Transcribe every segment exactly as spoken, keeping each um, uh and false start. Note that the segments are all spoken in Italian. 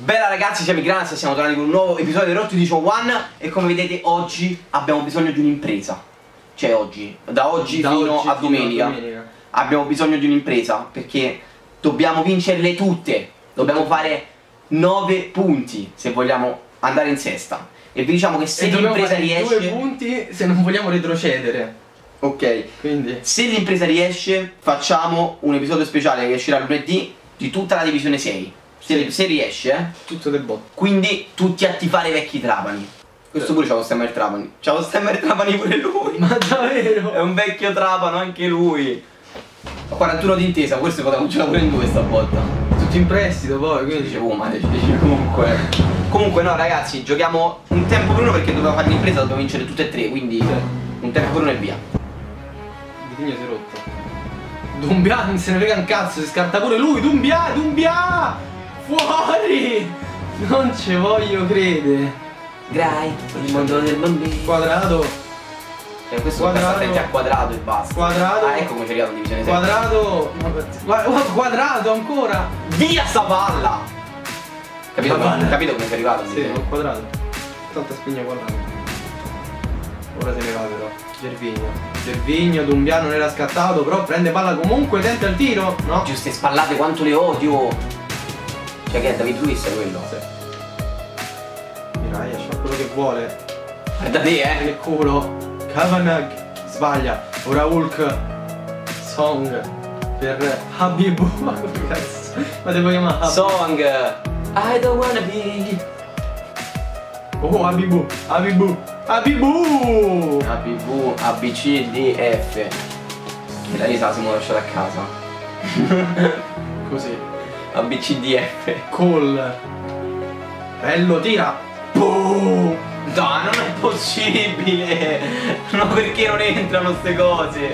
Bella ragazzi, siamo i Grananas e siamo tornati con un nuovo episodio di Road to the Show One. E come vedete oggi abbiamo bisogno di un'impresa. Cioè oggi, da oggi da fino, oggi a, fino domenica, a domenica abbiamo bisogno di un'impresa, perché dobbiamo vincerle tutte. Dobbiamo fare nove punti se vogliamo andare in sesta. E vi diciamo che se l'impresa riesce... due punti se non vogliamo retrocedere. Ok, quindi se l'impresa riesce facciamo un episodio speciale che uscirà lunedì di tutta la divisione sei. Se, sì. se riesce, eh. Tutto del botto. Quindi tutti a tifare i vecchi Trapani. Questo pure c'ha lo stemmer Trapani. C'ha lo stemmer Trapani pure lui. Ma davvero? È un vecchio Trapano anche lui. quarantuno d'intesa, questo potevamo giocare pure in due stavolta. Tutti in prestito poi, quindi dicevo, ma decidi comunque. Comunque no ragazzi, giochiamo un tempo per uno perché dobbiamo fare l'impresa, dobbiamo vincere tutte e tre, quindi sì. Un tempo per uno e via. Quindi si è rotto. Dumbia non se ne frega un cazzo, si scarta pure lui. Dumbia, Dumbia! Fuori! Non ci voglio credere. Grai, il mondo del bambino. Quadrato. Cioè questo quadrato è già quadrato e basta. Quadrato. Ah, ecco come c'è arrivato in divisione sei. Quadrato. Quadrato ancora. Via sta palla! Capito, come, capito come sei arrivato? Sì, ho quadrato. Tanta spigna quadrato. Ora se ne va però. Gervinho. Gervinho, Dumbia non era scattato, però prende palla comunque, tenta il tiro, no? Giuste spallate quanto le odio. Cioè che è David Luiz è quello? Sì. Miraia, c'ha quello che vuole. Guarda te, eh! Che culo! Kavanagh sbaglia. Ora Hulk. Song. Per Habibou. Ma come cazzo? Ma devo chiamare Habibou. Song. I don't wanna be. Oh, Habibou, Habibou, Habibou! Habibou, A, B, C, D, F. Che la risa si muove lasciata a casa. Così. A, B, C, D, F. Col. Bello, tira. Boom! No, non è possibile. No, perché non entrano ste cose?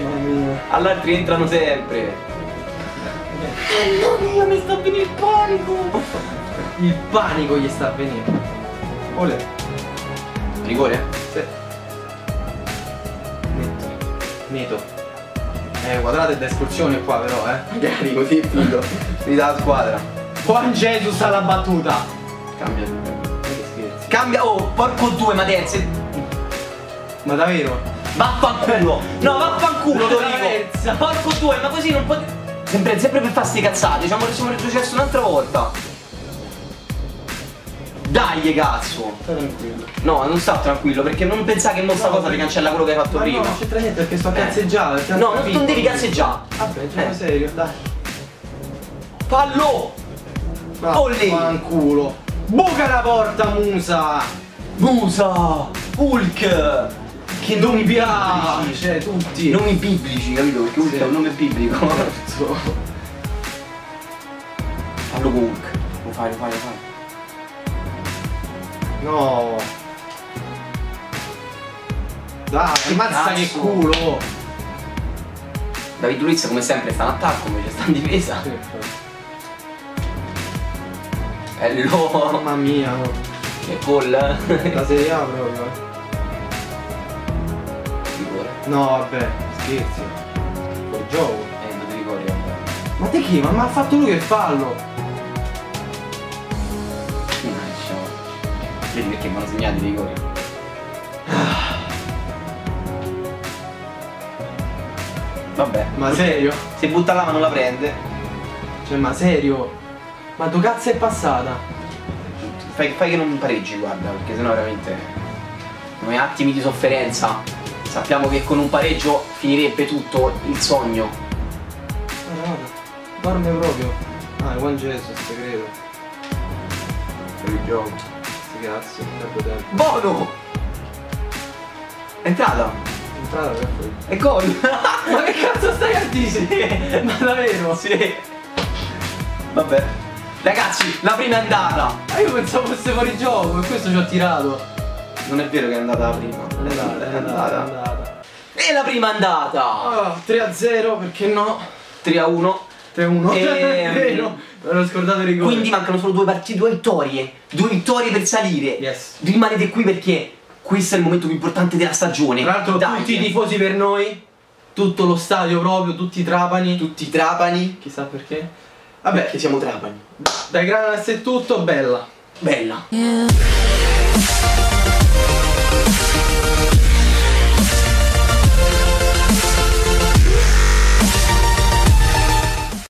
All'altri entrano sempre. Oh mio, mi sta venendo il panico. Il panico gli sta venendo. Olè. Rigore? Sì. Neto. Neto. Eh, quadrato è da escursione qua però, eh. Magari così figo. Mi dà la squadra. Juan Jesus alla battuta. Cambia. Che scherzi. Cambia. Oh, porco due, ma terze. Ma davvero? Vaffanculo. No, vaffanculo, Rodrigo. Porco due, ma così non può... Sempre, sempre per farsi cazzate. Diciamo che siamo retrocessi un'altra volta. Dai cazzo! Sta tranquillo. No, non sta tranquillo, perché non pensare che mo sta no, cosa ti cancella quello che hai fatto ma prima. No, non c'entra niente perché sto a cazzeggiare. Eh. No, non, non devi cazzeggiare. Vabbè, gioca eh. serio, dai. Fallo! Olli! Fanculo! Buca la porta, Musa! Musa! Hulk! Che nomi biblici, cioè tutti! Nomi biblici, capito? Perché Hulk sì. è un nome biblico. Certo. Fallo con Hulk. Lo fai, lo fai, lo fai. No. Dai, mazza che culo. David Luiz come sempre sta in attacco, invece sta in difesa. Bello. Mamma mia. Che gol. La Serie A proprio. Rigore. No, vabbè, scherzi. Col gioco. Eh, non ti ricordi, vabbè. Ma te chi? Ma, ma ha fatto lui che fallo. Perché mi hanno segnato i rigori. Vabbè. Ma serio? Se butta là ma non la prende. Cioè ma serio? Ma tu cazzo è passata? Fai, fai che non pareggi, guarda, perché sennò veramente. Come attimi di sofferenza. Sappiamo che con un pareggio finirebbe tutto il sogno. Guarda, guarda. Dorme proprio. Ah, Juan Jesus, credo. Per il gioco. Grazie, Bono! Entrata! Entrata per fuori. E gol! Ma che cazzo stai a dire? Ma davvero? Sì! Vabbè. Ragazzi, la prima è andata! Ma io pensavo fosse fuori gioco e questo ci ho tirato. Non è vero che è andata la prima. Non è andata, è andata. È andata. E la prima è andata! Oh, tre a zero, perché no? tre a uno. tre a uno. E... vero. L'ho scordato il rigore. Quindi mancano solo due partite, due vittorie. Due vittorie per salire. Yes. Rimanete qui perché questo è il momento più importante della stagione. Tra l'altro tutti i tifosi per noi. Tutto lo stadio proprio, tutti i Trapani. Tutti i Trapani. Chissà perché. Vabbè, perché siamo Trapani. Dai Grananas è tutto, bella. bella. Yeah.